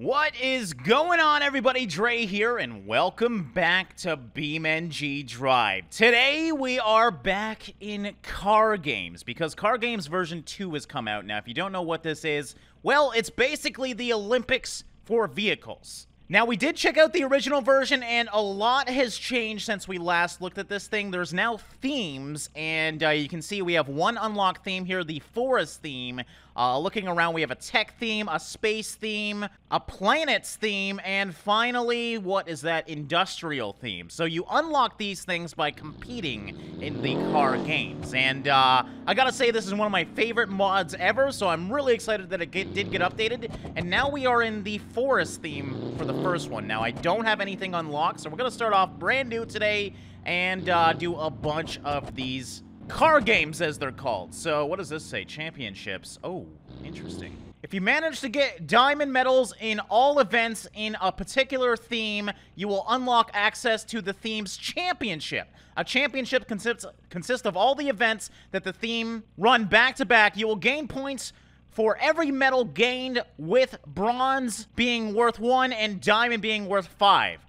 What is going on, everybody? Dre here, and welcome back to BeamNG Drive. Today, we are back in Car Games, because Car Games version 2 has come out now. If you don't know what this is, well, it's basically the Olympics for vehicles. Now, we did check out the original version, and a lot has changed since we last looked at this thing. There's now themes, and you can see we have one unlocked theme here, the forest theme. Looking around, we have a tech theme, a space theme, a planets theme, and finally, what is that? Industrial theme. So you unlock these things by competing in the car games. And I gotta say, this is one of my favorite mods ever, so I'm really excited that it did get updated. And now we are in the forest theme for the first one. Now, I don't have anything unlocked, so we're gonna start off brand new today and do a bunch of these car games, as they're called. So what does this say? Championships. Oh, interesting. If you manage to get diamond medals in all events in a particular theme, you will unlock access to the theme's championship. A championship consists of all the events that the theme run back to back. You will gain points for every medal gained, with bronze being worth 1 and diamond being worth 5.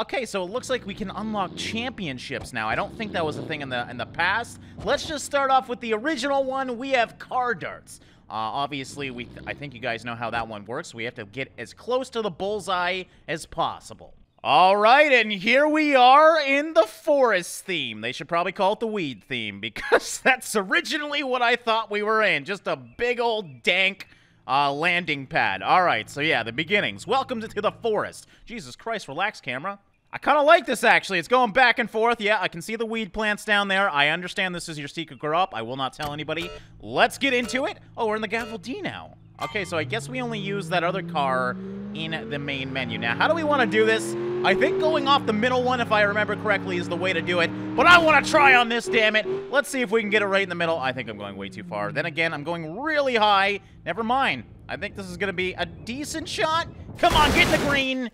Okay, so it looks like we can unlock championships now. I don't think that was a thing in the past. Let's just start off with the original one. We have car darts. Obviously, I think you guys know how that one works. We have to get as close to the bullseye as possible. All right, and here we are in the forest theme. They should probably call it the weed theme, because that's originally what I thought we were in. Just a big old dank landing pad. All right, so yeah, the beginnings. Welcome to the forest. Jesus Christ, relax, camera. I kind of like this, actually. It's going back and forth. Yeah, I can see the weed plants down there. I understand this is your secret crop. I will not tell anybody. Let's get into it. Oh, we're in the Gavril D now. Okay, so I guess we only use that other car in the main menu. Now, how do we want to do this? I think going off the middle one, if I remember correctly, is the way to do it. But I want to try on this, damn it. Let's see if we can get it right in the middle. I think I'm going way too far. Then again, I'm going really high. Never mind. I think this is going to be a decent shot. Come on, get the green.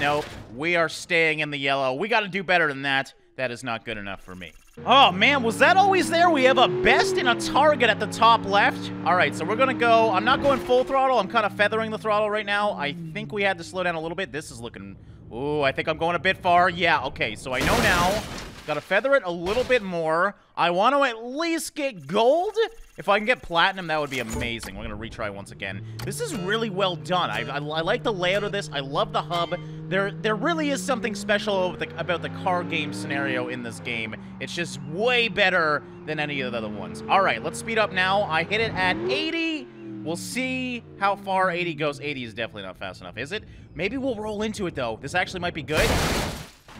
Nope. We are staying in the yellow. We got to do better than that. That is not good enough for me. Oh, man, was that always there? We have a best and a target at the top left. All right, so we're going to go. I'm not going full throttle. I'm kind of feathering the throttle right now. I think we had to slow down a little bit. This is looking... Ooh, I think I'm going a bit far. Yeah, okay, so I know now. Gotta feather it a little bit more. I want to at least get gold. If I can get platinum, that would be amazing. We're gonna retry once again. This is really well done. I like the layout of this. I love the hub. There really is something special about the car game scenario in this game. It's just way better than any of the other ones. All right, let's speed up now. I hit it at 80. We'll see how far 80 goes. 80 is definitely not fast enough, is it? Maybe we'll roll into it, though. This actually might be good.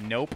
Nope.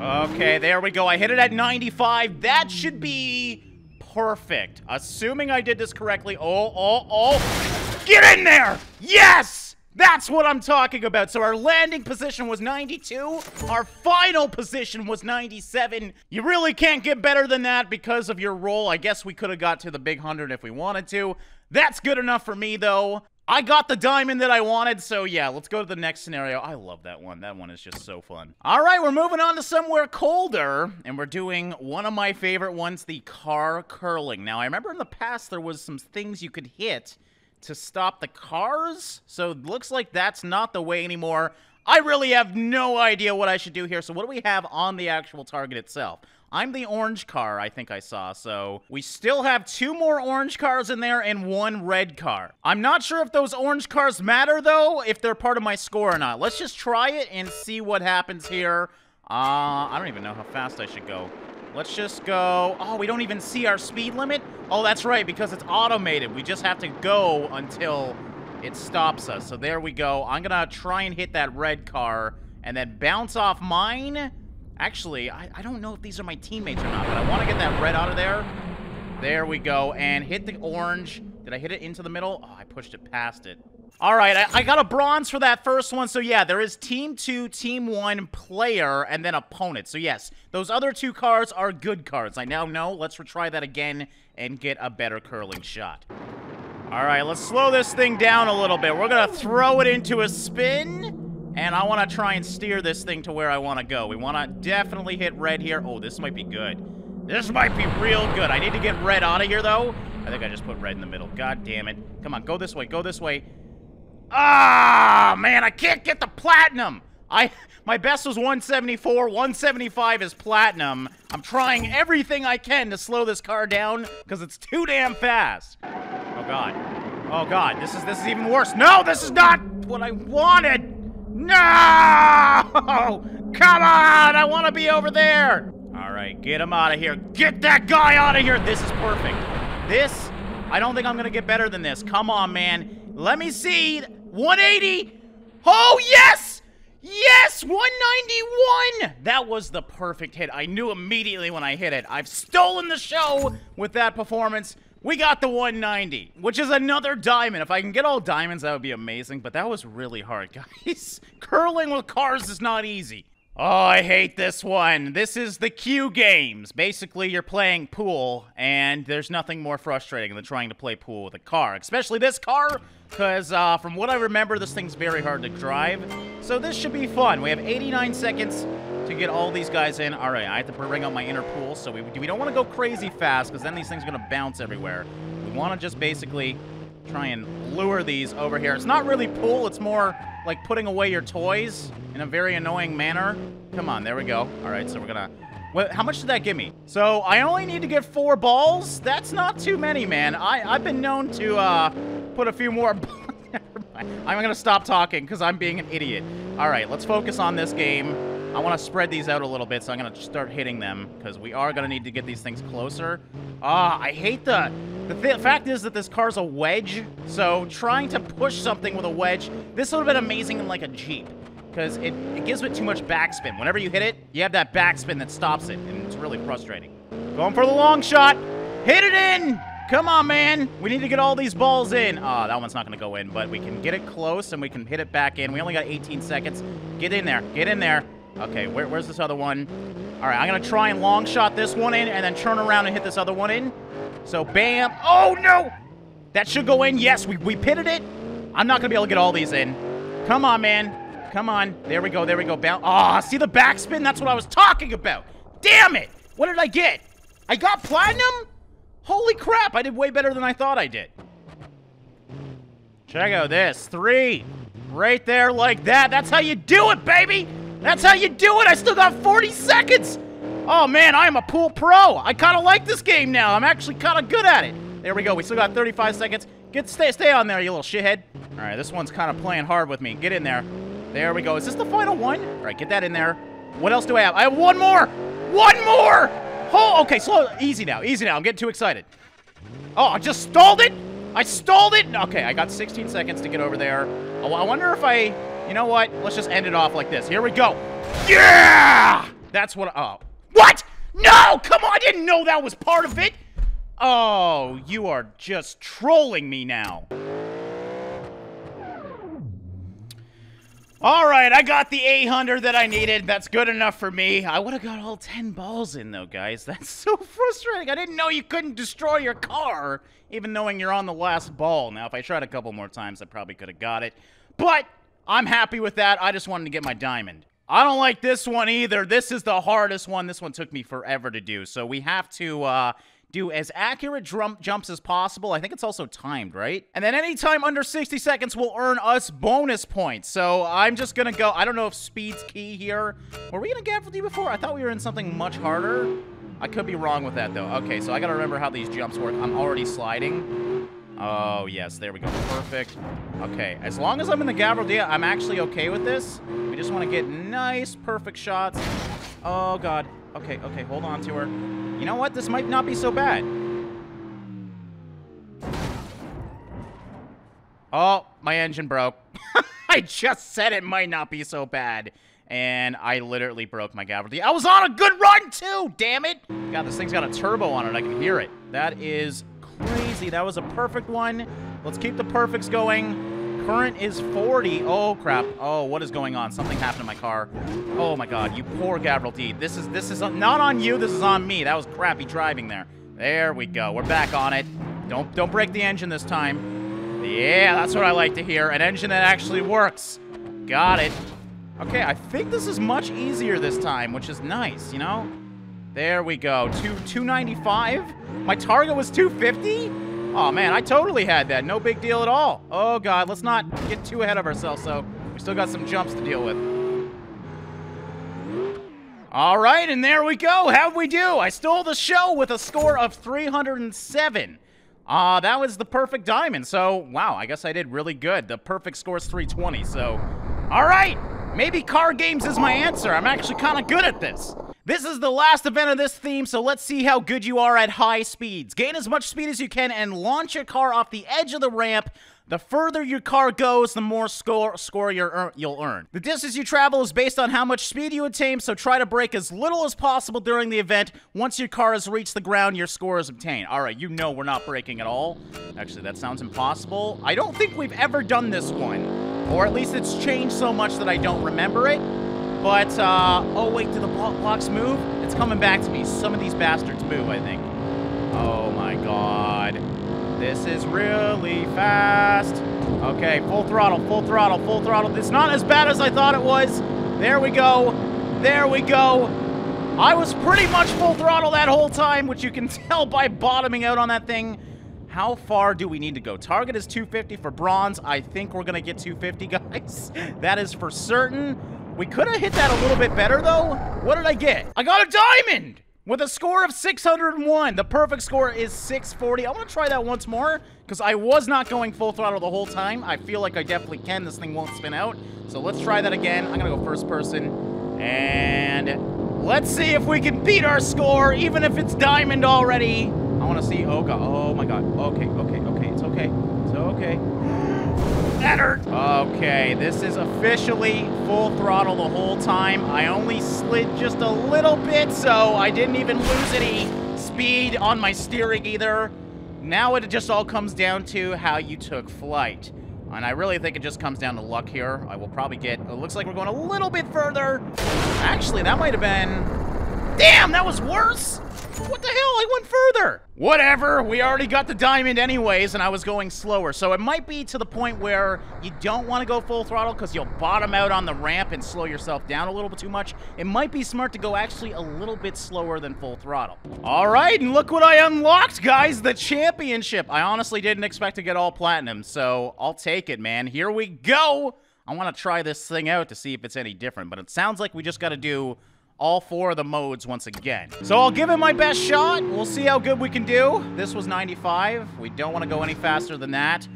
Okay, there we go. I hit it at 95. That should be perfect. Assuming I did this correctly. Oh. Get in there! Yes! That's what I'm talking about. So our landing position was 92. Our final position was 97. You really can't get better than that because of your roll. I guess we could have got to the big 100 if we wanted to. That's good enough for me, though. I got the diamond that I wanted, so yeah, let's go to the next scenario. I love that one. That one is just so fun. All right, we're moving on to somewhere colder, and we're doing one of my favorite ones, the car curling. Now, I remember in the past there was some things you could hit to stop the cars, so it looks like that's not the way anymore. I really have no idea what I should do here, so what do we have on the actual target itself? I'm the orange car, I think I saw, so we still have 2 more orange cars in there and 1 red car. I'm not sure if those orange cars matter, though, if they're part of my score or not. Let's just try it and see what happens here. I don't even know how fast I should go. Let's just go. Oh, we don't even see our speed limit? Oh, that's right, because it's automated. We just have to go until it stops us. So there we go. I'm going to try and hit that red car and then bounce off mine. Actually, I don't know if these are my teammates or not, but I want to get that red out of there. There we go, and hit the orange. Did I hit it into the middle? Oh, I pushed it past it. All right, I got a bronze for that first one, so yeah, there is Team 2, Team 1, Player, and then Opponent. So yes, those other 2 cards are good cards. I now know. Let's retry that again and get a better curling shot. All right, let's slow this thing down a little bit. We're going to throw it into a spin. And I want to try and steer this thing to where I want to go. We want to definitely hit red here. Oh, this might be good. This might be real good. I need to get red out of here, though. I think I just put red in the middle. God damn it. Come on, go this way. Go this way. Ah, Oh man, I can't get the platinum. My best was 174, 175 is platinum. I'm trying everything I can to slow this car down because it's too damn fast. Oh god. Oh god, this is even worse. No, this is not what I wanted. No! Come on, I want to be over there. All right, get him out of here. Get that guy out of here. This is perfect. This, I don't think I'm going to get better than this. Come on, man. Let me see. 180. Oh, yes! Yes! 191! That was the perfect hit. I knew immediately when I hit it. I've stolen the show with that performance. We got the 190, which is another diamond. If I can get all diamonds, that would be amazing, but that was really hard, guys. Curling with cars is not easy. Oh, I hate this one. This is the Q games. Basically, you're playing pool, and there's nothing more frustrating than trying to play pool with a car, especially this car, because from what I remember, this thing's very hard to drive. So this should be fun. We have 89 seconds to get all these guys in. All right, I have to bring out my inner pool, so we don't want to go crazy fast, because then these things are going to bounce everywhere. We want to just basically try and lure these over here. It's not really pool, it's more like putting away your toys in a very annoying manner. Come on, there we go. All right, so we're gonna, well, how much did that give me? So I only need to get 4 balls. That's not too many, man. I've been known to put a few more. I'm gonna stop talking because I'm being an idiot. All right, let's focus on this game. I want to spread these out a little bit, so I'm gonna start hitting them because we are gonna need to get these things closer. I hate the fact is that this car's a wedge, so trying to push something with a wedge, this would have been amazing in like a Jeep, because it gives it too much backspin. Whenever you hit it, you have that backspin that stops it, and it's really frustrating. Going for the long shot. Hit it in! Come on, man. We need to get all these balls in. Oh, that one's not going to go in, but we can get it close, and we can hit it back in. We only got 18 seconds. Get in there. Get in there. Okay, where's this other one? All right, I'm going to try and long shot this one in, and then turn around and hit this other one in. So, bam. Oh, no! That should go in. Yes, we pitted it. I'm not going to be able to get all these in. Come on, man. Come on. There we go. There we go. Ah, see the backspin? That's what I was talking about. Damn it! What did I get? I got platinum? Holy crap. I did way better than I thought I did. Check out this. 3. Right there like that. That's how you do it, baby. That's how you do it. I still got 40 seconds. Oh, man, I am a pool pro. I kind of like this game now. I'm actually kind of good at it. There we go. We still got 35 seconds. Stay on there, you little shithead. All right, this one's kind of playing hard with me. Get in there. There we go. Is this the final one? All right, get that in there. What else do I have? I have one more. One more. Oh, okay, slow. Easy now. Easy now. I'm getting too excited. Oh, I just stalled it. I stalled it. Okay, I got 16 seconds to get over there. I wonder if I... You know what? Let's just end it off like this. Here we go. Yeah! That's what... Oh. What? No! Come on! I didn't know that was part of it! Oh, you are just trolling me now. Alright, I got the 800 that I needed. That's good enough for me. I would have got all 10 balls in, though, guys. That's so frustrating. I didn't know you couldn't destroy your car, even knowing you're on the last ball. Now, if I tried a couple more times, I probably could have got it. But I'm happy with that. I just wanted to get my diamond. I don't like this one either. This is the hardest one. This one took me forever to do. So we have to do as accurate jumps as possible. I think it's also timed, right? And then any time under 60 seconds will earn us bonus points. So I'm just going to go. I don't know if speed's key here. Were we in a Gavril D before? I thought we were in something much harder. I could be wrong with that, though. Okay, so I got to remember how these jumps work. I'm already sliding. Oh, yes. There we go. Perfect. Okay. As long as I'm in the Gavril D, I'm actually okay with this. We just want to get nice, perfect shots. Oh, God. Okay. Okay. Hold on to her. You know what? This might not be so bad. Oh, my engine broke. I just said it might not be so bad. And I literally broke my Gavril D. I was on a good run, too! Damn it! God, this thing's got a turbo on it. I can hear it. That is... crazy. That was a perfect one. Let's keep the perfects going. Current is 40. Oh, crap. Oh, what is going on? Something happened to my car. Oh, my God. You poor Gavril D. This is not on you. This is on me. That was crappy driving there. There we go. We're back on it. Don't break the engine this time. Yeah, that's what I like to hear. An engine that actually works. Got it. Okay, I think this is much easier this time, which is nice, you know? There we go. 295? My target was 250? Oh, man, I totally had that. No big deal at all. Oh, God, let's not get too ahead of ourselves, so We still got some jumps to deal with. All right, and there we go. How'd we do? I stole the show with a score of 307. That was the perfect diamond. So, wow, I guess I did really good. The perfect score is 320, so... All right, maybe car games is my answer. I'm actually kind of good at this. This is the last event of this theme, so let's see how good you are at high speeds. Gain as much speed as you can and launch your car off the edge of the ramp. The further your car goes, the more score you'll earn. The distance you travel is based on how much speed you attain, so try to brake as little as possible during the event. Once your car has reached the ground, your score is obtained. All right, you know we're not braking at all. Actually, that sounds impossible. I don't think we've ever done this one, or at least it's changed so much that I don't remember it. But, oh wait, do the blocks move? It's coming back to me. Some of these bastards move, I think. Oh my god. This is really fast. Okay, full throttle, full throttle, full throttle. It's not as bad as I thought it was. There we go. There we go. I was pretty much full throttle that whole time, which you can tell by bottoming out on that thing. How far do we need to go? Target is 250 for bronze. I think we're going to get 250, guys. That is for certain. We could have hit that a little bit better, though. What did I get? I got a diamond! With a score of 601, the perfect score is 640. I want to try that once more, because I was not going full throttle the whole time. I feel like I definitely can. This thing won't spin out. So let's try that again. I'm going to go first person. And let's see if we can beat our score, even if it's diamond already. I want to see. Oh, God. Oh, my God. Okay, okay, okay. It's okay. It's okay. That hurt. Okay, this is officially full throttle the whole time. I only slid just a little bit, so I didn't even lose any speed on my steering either. Now it just all comes down to how you took flight. And I really think it just comes down to luck here. I will probably get... It looks like we're going a little bit further. Actually, that might have been... Damn, that was worse! What the hell? I went further! Whatever, we already got the diamond anyways, and I was going slower. So it might be to the point where you don't want to go full throttle because you'll bottom out on the ramp and slow yourself down a little bit too much. It might be smart to go actually a little bit slower than full throttle. All right, and look what I unlocked, guys, the championship. I honestly didn't expect to get all platinum, so I'll take it, man. Here we go! I want to try this thing out to see if it's any different, but it sounds like we just got to do... all four of the modes once again. So I'll give it my best shot. We'll see how good we can do. This was 95. We don't want to go any faster than that.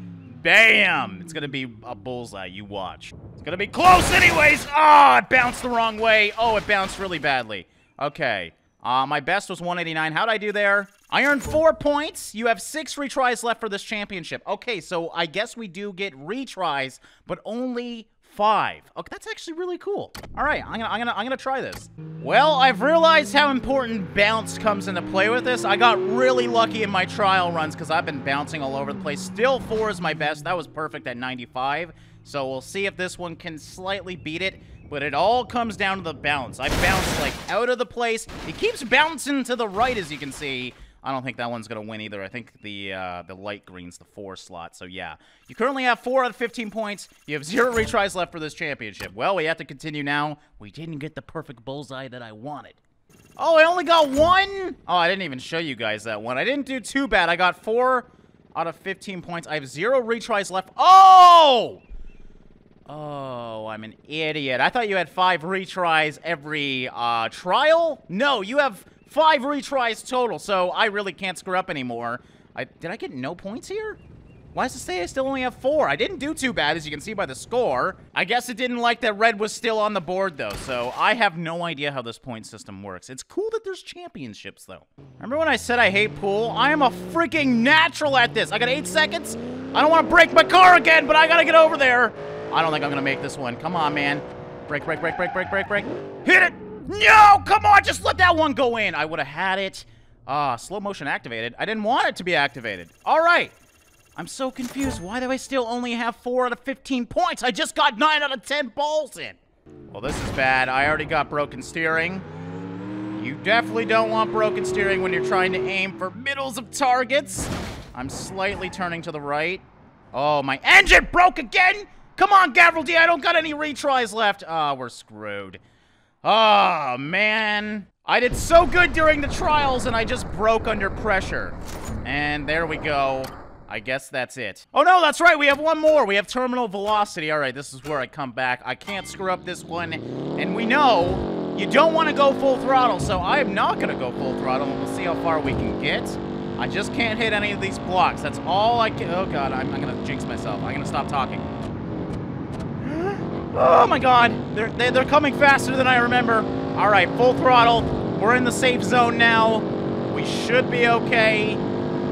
Bam! It's going to be a bullseye. You watch. It's going to be close anyways. Oh, it bounced the wrong way. Oh, it bounced really badly. Okay. My best was 189. How'd I do there? I earned 4 points. You have 6 retries left for this championship. Okay, so I guess we do get retries, but only 5. Okay, that's actually really cool. All right, I'm gonna try this. Well, I've realized how important bounce comes into play with this. I got really lucky in my trial runs because I've been bouncing all over the place. Still 4 is my best. That was perfect at 95. So we'll see if this one can slightly beat it. But it all comes down to the bounce. I bounced like out of the place. It keeps bouncing to the right, as you can see. I don't think that one's going to win either. I think the light green's the 4 slot, so yeah. You currently have 4 out of 15 points. You have 0 retries left for this championship. Well, we have to continue now. We didn't get the perfect bullseye that I wanted. Oh, I only got 1? Oh, I didn't even show you guys that one. I didn't do too bad. I got 4 out of 15 points. I have 0 retries left. Oh! Oh, I'm an idiot. I thought you had 5 retries every trial? No, you have... 5 retries total, so I really can't screw up anymore. Did I get no points here? Why does it say I still only have 4? I didn't do too bad, as you can see by the score. I guess it didn't like that red was still on the board, though, so I have no idea how this point system works. It's cool that there's championships, though. Remember when I said I hate pool? I am a freaking natural at this. I got 8 seconds. I don't want to break my car again, but I got to get over there. I don't think I'm going to make this one. Come on, man. Break, break, break, break, break, break, break. Hit it. No, come on, just let that one go in. I would have had it. Slow motion activated. I didn't want it to be activated. All right. I'm so confused. Why do I still only have 4 out of 15 points? I just got 9 out of 10 balls in. Well, this is bad. I already got broken steering. You definitely don't want broken steering when you're trying to aim for middles of targets. I'm slightly turning to the right. Oh, my engine broke again. Come on, Gavril D. I don't got any retries left. We're screwed. Oh, man. I did so good during the trials, and I just broke under pressure. And there we go. I guess that's it. Oh no, that's right, we have one more. We have terminal velocity. All right, this is where I come back. I can't screw up this one, and we know you don't want to go full throttle, so I am not going to go full throttle, and we'll see how far we can get. I just can't hit any of these blocks. That's all I can. Oh god, I'm going to jinx myself. I'm going to stop talking. Oh my god, they're coming faster than I remember. All right, full throttle. We're in the safe zone now. We should be okay.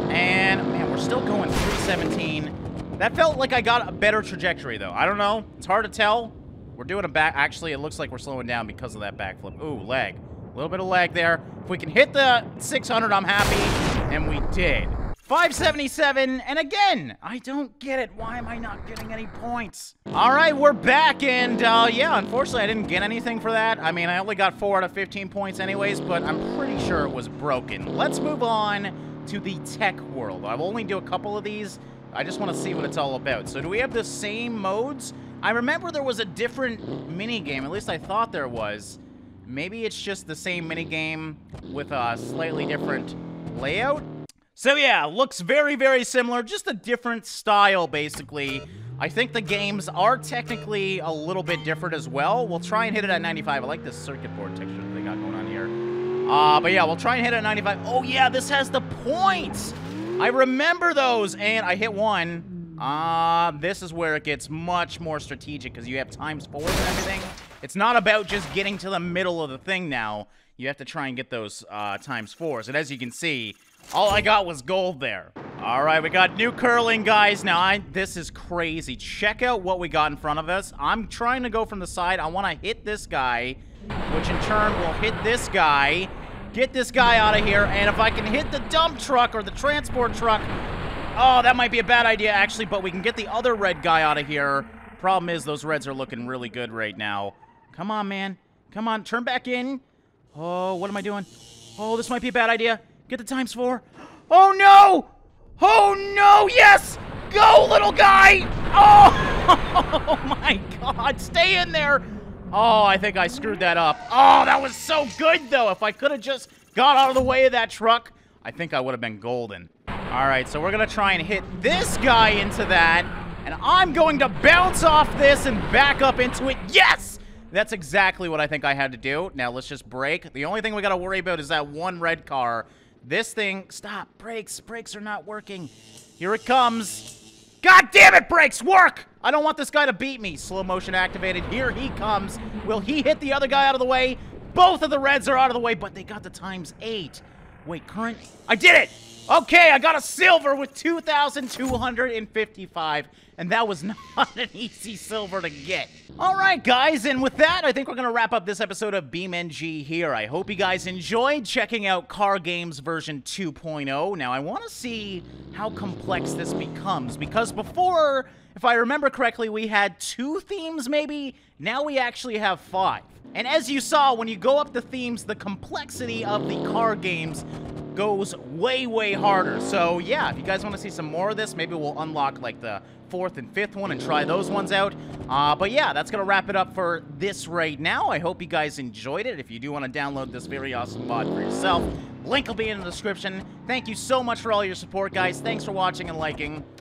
And man, we're still going 317. That felt like I got a better trajectory though. I don't know. It's hard to tell. We're doing a back. Actually, it looks like we're slowing down because of that backflip. Ooh, lag. A little bit of lag there. If we can hit the 600, I'm happy. And we did. 577, and again, I don't get it. Why am I not getting any points? All right, we're back, and yeah, unfortunately, I didn't get anything for that. I mean, I only got 4 out of 15 points anyways, but I'm pretty sure it was broken. Let's move on to the tech world. I'll only do a couple of these. I just want to see what it's all about. So do we have the same modes? I remember there was a different mini game. At least I thought there was. Maybe it's just the same mini game with a slightly different layout. So yeah, looks very, very similar, just a different style, basically. I think the games are technically a little bit different as well. We'll try and hit it at 95. I like this circuit board texture they got going on here. But yeah, we'll try and hit it at 95. Oh yeah, this has the points! I remember those, and I hit one. This is where it gets much more strategic, because you have times fours and everything. It's not about just getting to the middle of the thing now. You have to try and get those times fours, and as you can see, all I got was gold there. All right, we got new curling, guys. Now, this is crazy. Check out what we got in front of us. I'm trying to go from the side. I want to hit this guy, which in turn will hit this guy. Get this guy out of here, and if I can hit the dump truck or the transport truck, oh, that might be a bad idea, actually, but we can get the other red guy out of here. Problem is, those reds are looking really good right now. Come on, man. Come on, turn back in. Oh, what am I doing? Oh, this might be a bad idea. Get the times four. Oh, no! Oh, no! Yes! Go, little guy! Oh! Oh, my God. Stay in there. Oh, I think I screwed that up. Oh, that was so good, though. If I could have just got out of the way of that truck, I think I would have been golden. All right, so we're going to try and hit this guy into that, and I'm going to bounce off this and back up into it. Yes! That's exactly what I think I had to do. Now, let's just brake. The only thing we got to worry about is that one red car. This thing, stop, brakes, brakes are not working. Here it comes. God damn it, brakes, work! I don't want this guy to beat me. Slow motion activated, here he comes. Will he hit the other guy out of the way? Both of the reds are out of the way, but they got the times 8. Wait, current, I did it! Okay, I got a silver with 2,255, and that was not an easy silver to get. All right, guys, and with that, I think we're going to wrap up this episode of BeamNG here. I hope you guys enjoyed checking out Car Games version 2.0. Now, I want to see how complex this becomes, because before, if I remember correctly, we had 2 themes maybe. Now we actually have 5. And as you saw, when you go up the themes, the complexity of the car games goes way, way harder. So yeah, if you guys want to see some more of this, maybe we'll unlock like the 4th and 5th one and try those ones out. But yeah, that's gonna wrap it up for this right now. I hope you guys enjoyed it. If you do want to download this very awesome mod for yourself, link will be in the description. Thank you so much for all your support, guys. Thanks for watching and liking,